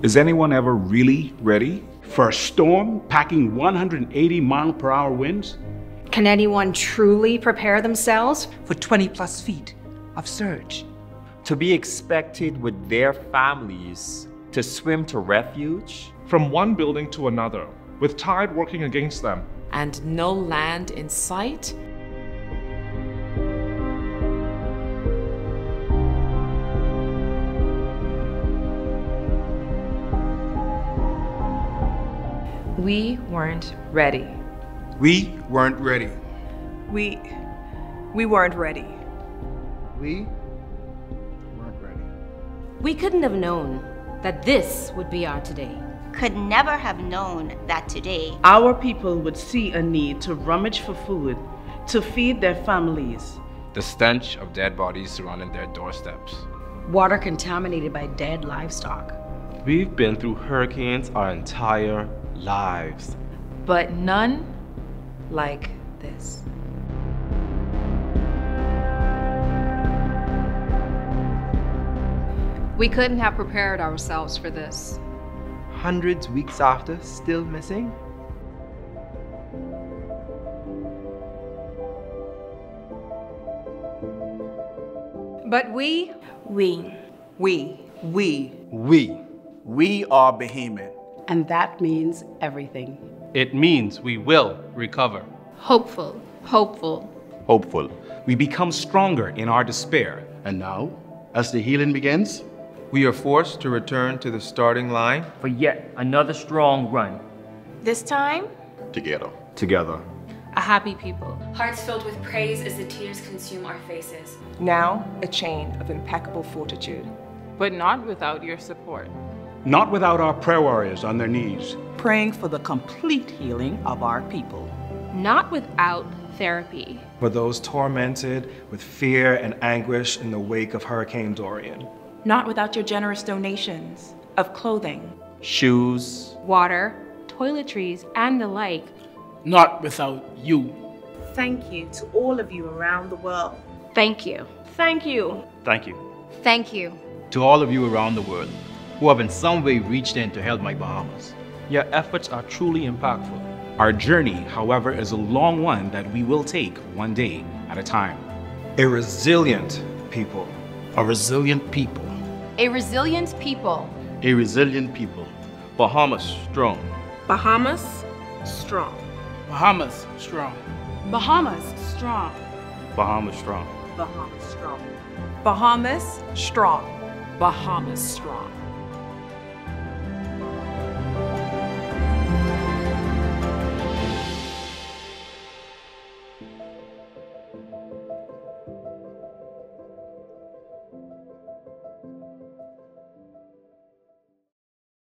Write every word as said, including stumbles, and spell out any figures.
Is anyone ever really ready for a storm packing one hundred eighty mile per hour winds? Can anyone truly prepare themselves for twenty plus feet of surge? To be expected with their families to swim to refuge? From one building to another, with tide working against them. And no land in sight? We weren't ready. We weren't ready. We, we weren't ready. We weren't ready. We couldn't have known that this would be our today. Could never have known that today. Our people would see a need to rummage for food, to feed their families. The stench of dead bodies surrounding their doorsteps. Water contaminated by dead livestock. We've been through hurricanes our entire lives. But none like this. We couldn't have prepared ourselves for this. Hundreds weeks after, still missing? But we, we, we, we, we, we are Bahamian. And that means everything. It means we will recover. Hopeful, hopeful. Hopeful. We become stronger in our despair. And now, as the healing begins, we are forced to return to the starting line for yet another strong run. This time, together. Together. A happy people. Hearts filled with praise as the tears consume our faces. Now, a chain of impeccable fortitude. But not without your support. Not without our prayer warriors on their knees. Praying for the complete healing of our people. Not without therapy. For those tormented with fear and anguish in the wake of Hurricane Dorian. Not without your generous donations of clothing, shoes, water, toiletries, and the like. Not without you. Thank you to all of you around the world. Thank you. Thank you. Thank you. Thank you. To all of you around the world who have in some way reached in to help my Bahamas. Your efforts are truly impactful. Our journey, however, is a long one that we will take one day at a time. A resilient people. A resilient people. A resilient people. A resilient people. Bahamas strong. Bahamas strong. Bahamas strong. Bahamas strong. Bahamas strong. Bahamas strong. Bahamas strong. Bahamas strong.